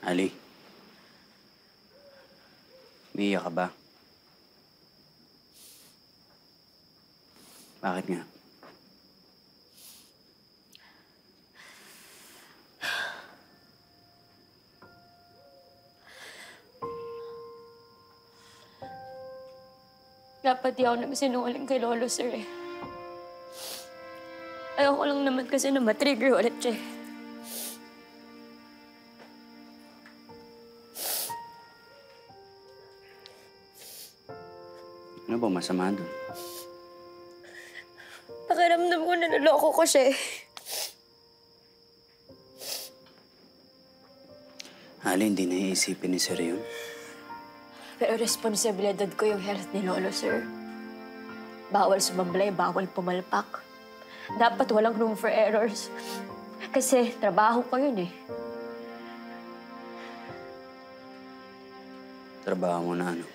Ali, umiiyak ka ba? Bakit nga? Dapat di ako nagsinungaling kay Lolo, sir, eh. Ayoko lang naman kasi na matrigger ulit siya. Ano bang masama doon? Pakiramdam ko na naloko ko siya, eh. Hala, hindi na iisipin ni sir yun. Pero responsibilidad ko yung health ni Lolo, sir. Bawal sumamblay, bawal pumalpak. Dapat walang room for errors. Kasi trabaho ko yun, eh. Trabaho mo na, ano?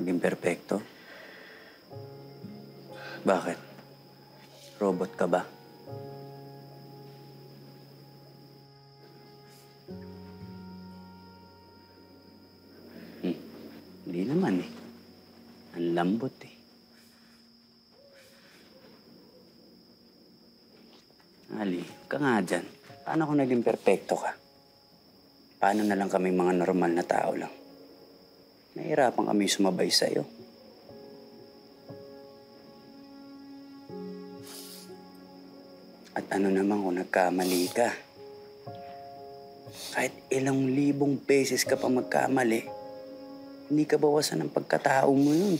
Maging perfecto? Bakit? Robot ka ba? Hindi naman, eh. Ang lambot, eh. Ali, ka nga dyan. Paano kung naging perfecto ka? Paano na lang kami mga normal na tao lang? Nahirapan kami sumabay sa'yo. At ano naman kung nagkamali ka? Kahit ilang libong beses ka pa magkamali, hindi ka bawasan ng pagkatao mo yun.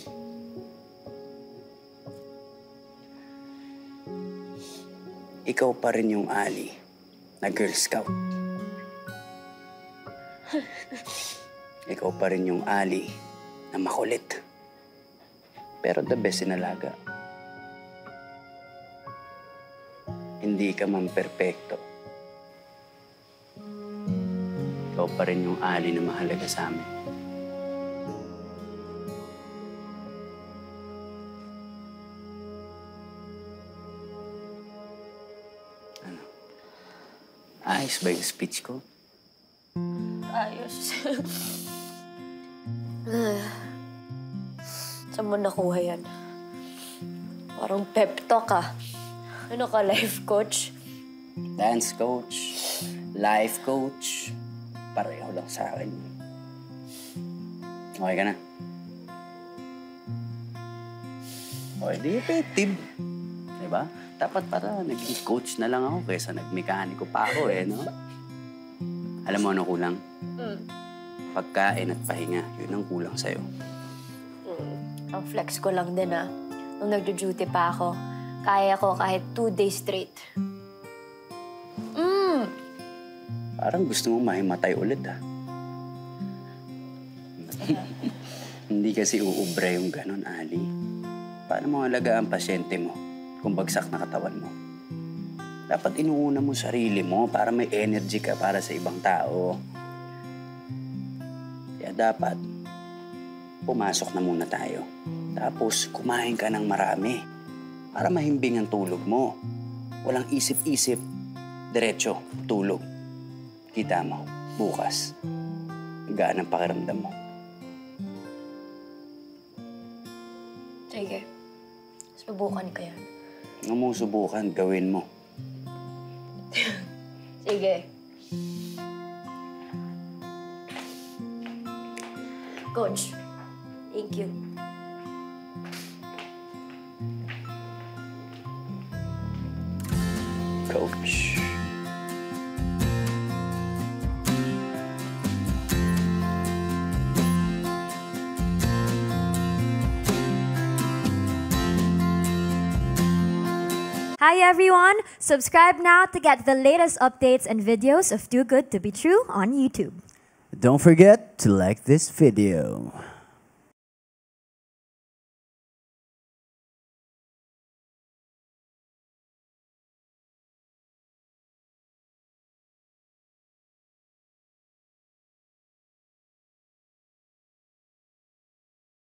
Ikaw pa rin yung Ali na Girl Scout. Ikaw pa rin yung Ali na makulit. Pero the best sinalaga. Hindi ka man perfecto. Ikaw pa rin yung Ali na mahalaga sa amin. Ayos ba yung speech ko? Ayos. Saan mo nakuha yan? Parang pep talk, ah. Ano ka, life coach? Dance coach, life coach. Pareho lang sa akin. Okay ka na? Okay, di effective. Diba? Dapat para naging coach na lang ako kaysa nagmekaniko pa ako, eh, no? Alam mo ano kulang? Pagkain at pahinga, yun ang kulang sa'yo. Ang flex ko lang din, ah. Nung nagdu-duty pa ako, kaya ko kahit 2 days straight. Parang gusto mong mahimatay ulit, ah. Hindi kasi uubra yung ganun, Ali. Paano mo alagaan ang pasyente mo kung bagsak na katawan mo? Dapat inuuna mo sarili mo para may energy ka para sa ibang tao. Kaya dapat, pumasok na muna tayo. Tapos, kumain ka ng marami para mahimbing ang tulog mo. Walang isip-isip, diretso, tulog. Kita mo, bukas, gaan ang pakiramdam mo. Sige, subukan ko yan. Huwag mong subukan, gawin mo. Sige. Coach, thank you. Coach. Hi everyone! Subscribe now to get the latest updates and videos of 2 Good 2 Be True on YouTube. Don't forget to like this video.